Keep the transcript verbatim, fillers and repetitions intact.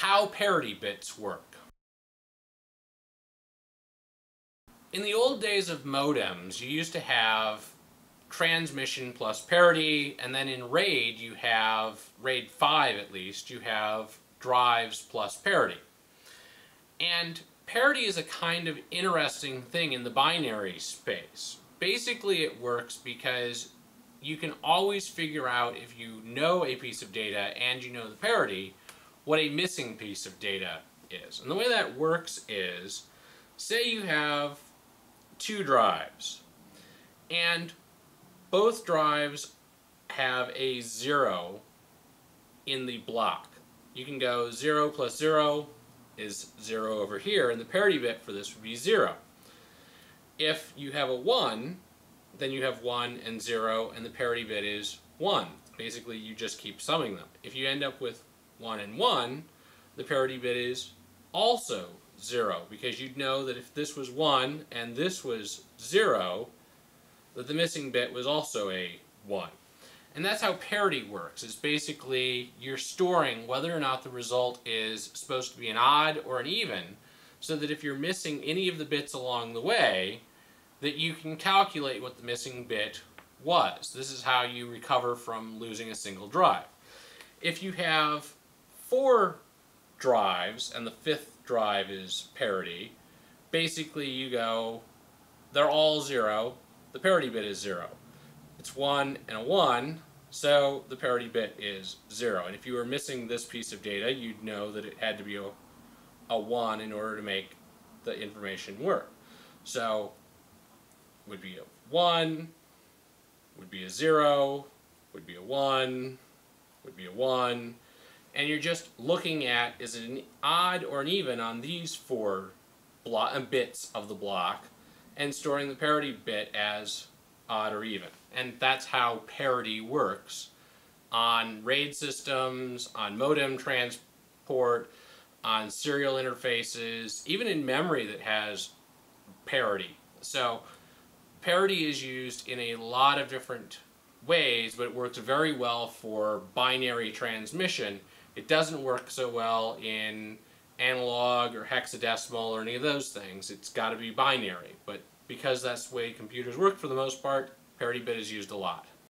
how parity bits work. In the old days of modems, you used to have transmission plus parity, and then in RAID you have, RAID five at least, you have drives plus parity. And parity is a kind of interesting thing in the binary space. Basically it works because you can always figure out, if you know a piece of data and you know the parity, what a missing piece of data is. And the way that works is, say you have two drives, and both drives have a zero in the block. You can go zero plus zero is zero over here, and the parity bit for this would be zero. If you have a one, then you have one and zero, and the parity bit is one. Basically, you just keep summing them. If you end up with one and one, the parity bit is also zero, because you'd know that if this was one and this was zero, that the missing bit was also a one. And that's how parity works. It's basically you're storing whether or not the result is supposed to be an odd or an even, so that if you're missing any of the bits along the way, that you can calculate what the missing bit was. This is how you recover from losing a single drive. If you have four drives and the fifth drive is parity, basically you go, they're all zero, the parity bit is zero. It's one and a one, so the parity bit is zero. And if you were missing this piece of data, you'd know that it had to be a, a one in order to make the information work. So it would be a one, would be a zero, would be a one, would be a one, and you're just looking at, is it an odd or an even on these four block, bits of the block, and storing the parity bit as odd or even. And that's how parity works on RAID systems, on modem transport, on serial interfaces, even in memory that has parity. So parity is used in a lot of different ways, but it works very well for binary transmission. It doesn't work so well in analog or hexadecimal or any of those things. It's got to be binary, but because that's the way computers work for the most part, parity bit is used a lot.